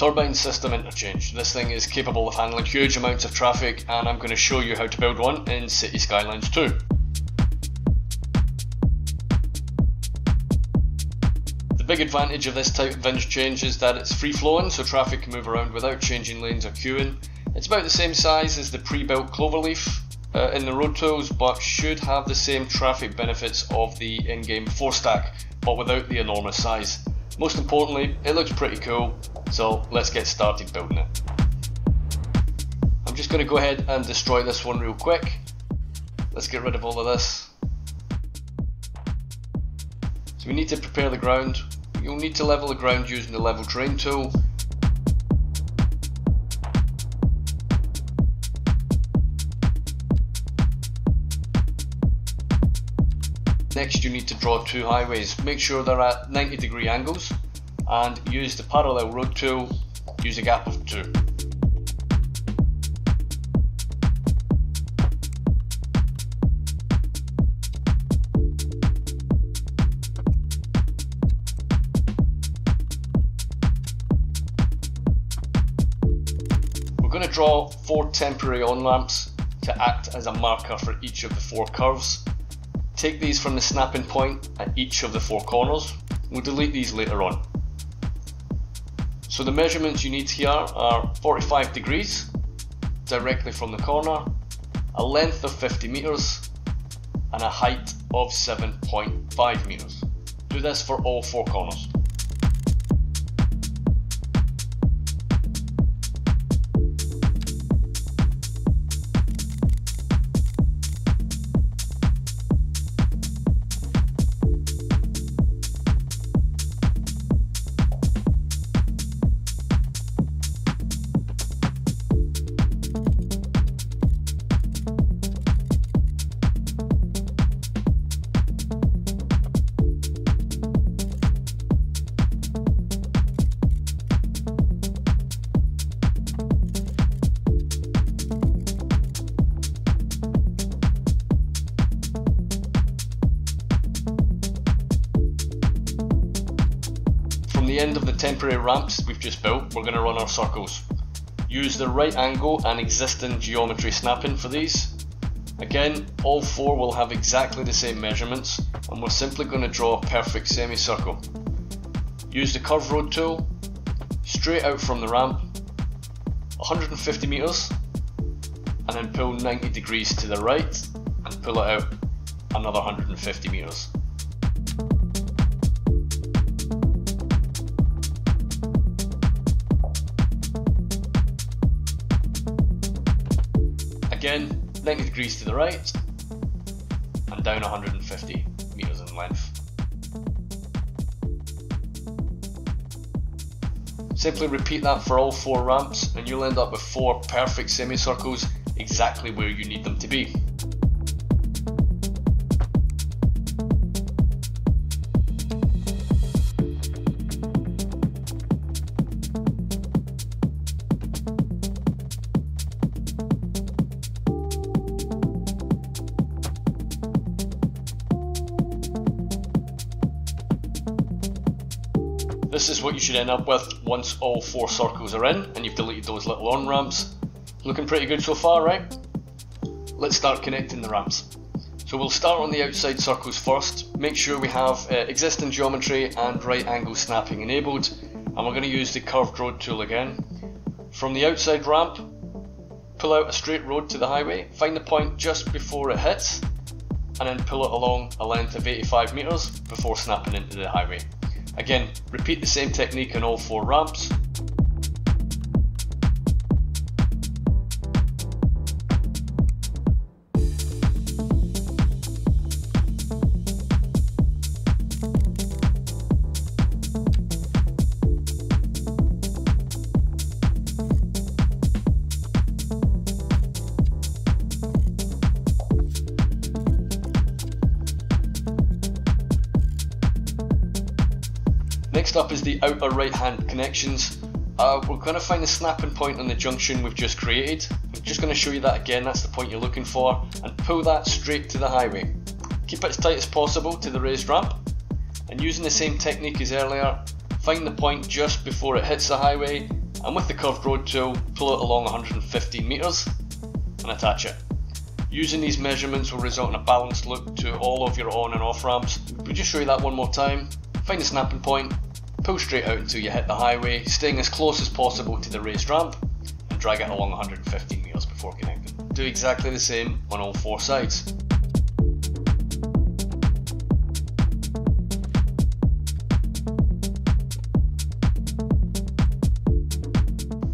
Turbine System Interchange. This thing is capable of handling huge amounts of traffic, and I'm going to show you how to build one in Cities: Skylines 2. The big advantage of this type of interchange is that it's free-flowing, so traffic can move around without changing lanes or queuing. It's about the same size as the pre-built Cloverleaf in the road tools, but should have the same traffic benefits of the in-game 4-stack, but without the enormous size. Most importantly, it looks pretty cool, so let's get started building it. I'm just going to go ahead and destroy this one real quick. Let's get rid of all of this. So we need to prepare the ground. You'll need to level the ground using the level terrain tool. Next, you need to draw two highways. Make sure they're at 90-degree angles and use the parallel road tool. Use a gap of 2. We're going to draw 4 temporary on-ramps to act as a marker for each of the 4 curves. Take these from the snapping point at each of the 4 corners. We'll delete these later on. So the measurements you need here are 45 degrees directly from the corner, a length of 50 meters, and a height of 7.5 meters. Do this for all 4 corners. From the end of the temporary ramps we've just built, we're going to run our circles. Use the right angle and existing geometry snapping for these. Again, all 4 will have exactly the same measurements, and we're simply going to draw a perfect semicircle. Use the curve road tool, straight out from the ramp, 150 meters, and then pull 90 degrees to the right and pull it out another 150 meters. Again, 90 degrees to the right and down 150 meters in length. Simply repeat that for all 4 ramps and you'll end up with 4 perfect semicircles exactly where you need them to be. This is what you should end up with once all 4 circles are in and you've deleted those little on-ramps. Looking pretty good so far, right? Let's start connecting the ramps. So we'll start on the outside circles first. Make sure we have existing geometry and right angle snapping enabled, and we're going to use the curved road tool again. From the outside ramp, pull out a straight road to the highway, find the point just before it hits, and then pull it along a length of 85 meters before snapping into the highway. Again, repeat the same technique on all 4 ramps. Next up is the outer right hand connections. We're going to find the snapping point on the junction we've just created. I'm just going to show you that again, that's the point you're looking for, and pull that straight to the highway. Keep it as tight as possible to the raised ramp, and using the same technique as earlier, find the point just before it hits the highway and with the curved road tool, pull it along 115 metres and attach it. Using these measurements will result in a balanced look to all of your on and off ramps. We'll just show you that one more time. Find the snapping point, pull straight out until you hit the highway, staying as close as possible to the raised ramp, and drag it along 115 metres before connecting. Do exactly the same on all four sides.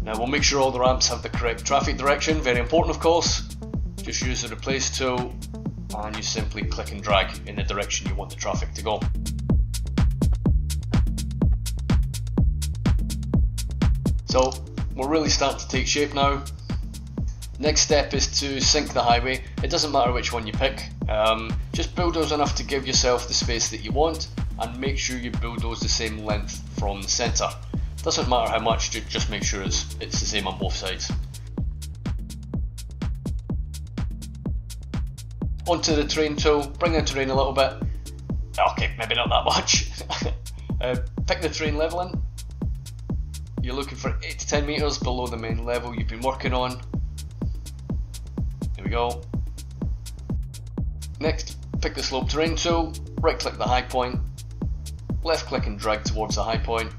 Now we'll make sure all the ramps have the correct traffic direction, very important of course. Just use the replace tool and you simply click and drag in the direction you want the traffic to go. So we're really starting to take shape now. Next step is to sync the highway. It doesn't matter which one you pick, just bulldoze enough to give yourself the space that you want and make sure you bulldoze the same length from the centre. Doesn't matter how much, just make sure it's the same on both sides. Onto the terrain tool, bring the terrain a little bit. Okay, maybe not that much. Pick the terrain level in. You're looking for 8 to 10 metres below the main level you've been working on. There we go. Next, pick the slope terrain tool, right click the high point, left click and drag towards the high point,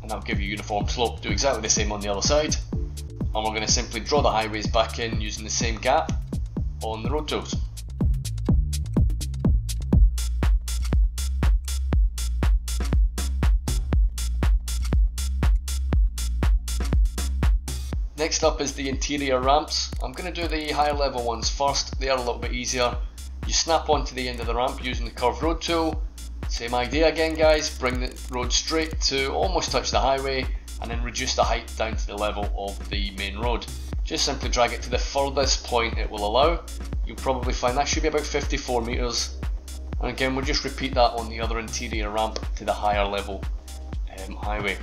and that'll give you uniform slope. Do exactly the same on the other side. And we're going to simply draw the highways back in using the same gap on the road tools. Next up is the interior ramps. I'm going to do the higher level ones first, they are a little bit easier. You snap onto the end of the ramp using the curved road tool. Same idea again guys, bring the road straight to almost touch the highway and then reduce the height down to the level of the main road. Just simply drag it to the furthest point it will allow. You'll probably find that should be about 54 metres. And again we'll just repeat that on the other interior ramp to the higher level highway.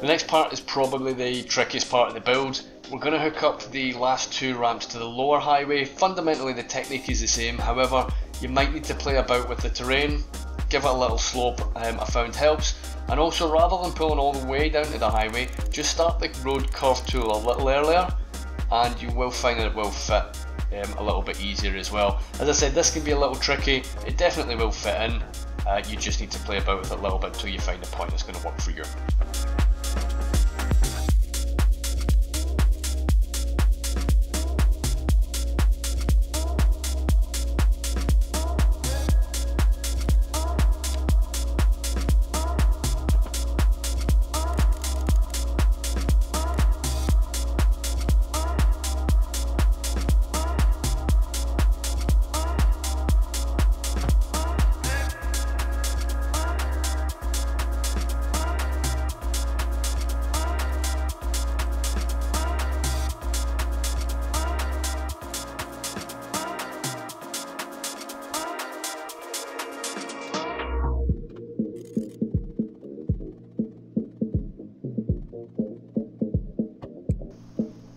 The next part is probably the trickiest part of the build. We're going to hook up the last two ramps to the lower highway. Fundamentally the technique is the same, however you might need to play about with the terrain, give it a little slope I found helps, and also rather than pulling all the way down to the highway, just start the road curve tool a little earlier and you will find that it will fit a little bit easier as well. As I said, this can be a little tricky, it definitely will fit in, you just need to play about with it a little bit until you find a point that's going to work for you.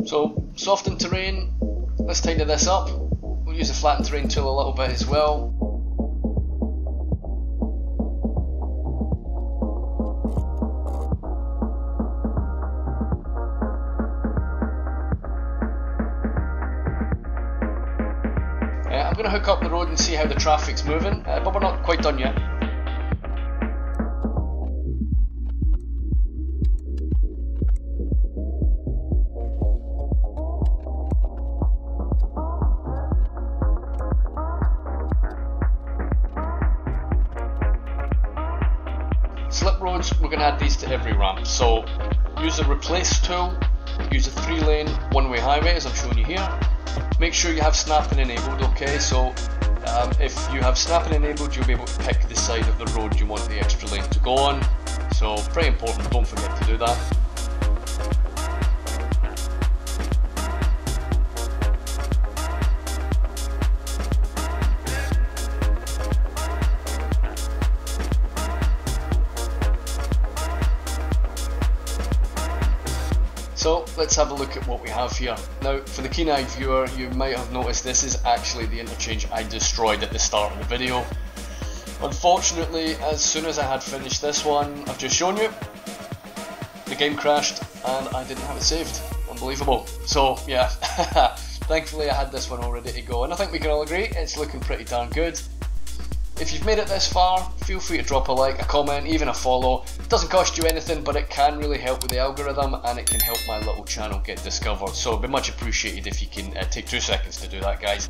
So, soften terrain, let's tighten this up. We'll use the flatten terrain tool a little bit as well. I'm going to hook up the road and see how the traffic's moving, but we're not quite done yet. Slip roads, we're going to add these to every ramp, so use the replace tool, use a 3-lane one-way highway as I'm showing you here. Make sure you have snapping enabled, okay, so if you have snapping enabled you'll be able to pick the side of the road you want the extra lane to go on, so very important, don't forget to do that. So let's have a look at what we have here. Now, for the keen-eyed viewer, you might have noticed this is actually the interchange I destroyed at the start of the video. Unfortunately, as soon as I had finished this one I've just shown you, the game crashed and I didn't have it saved. Unbelievable. So yeah, thankfully I had this one all ready to go, and I think we can all agree it's looking pretty darn good. If you've made it this far, feel free to drop a like, a comment, even a follow. It doesn't cost you anything, but it can really help with the algorithm and it can help my little channel get discovered. So it'd be much appreciated if you can take 2 seconds to do that, guys.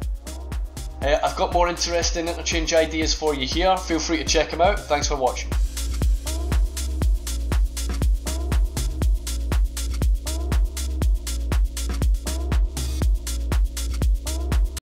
I've got more interesting interchange ideas for you here. Feel free to check them out. Thanks for watching.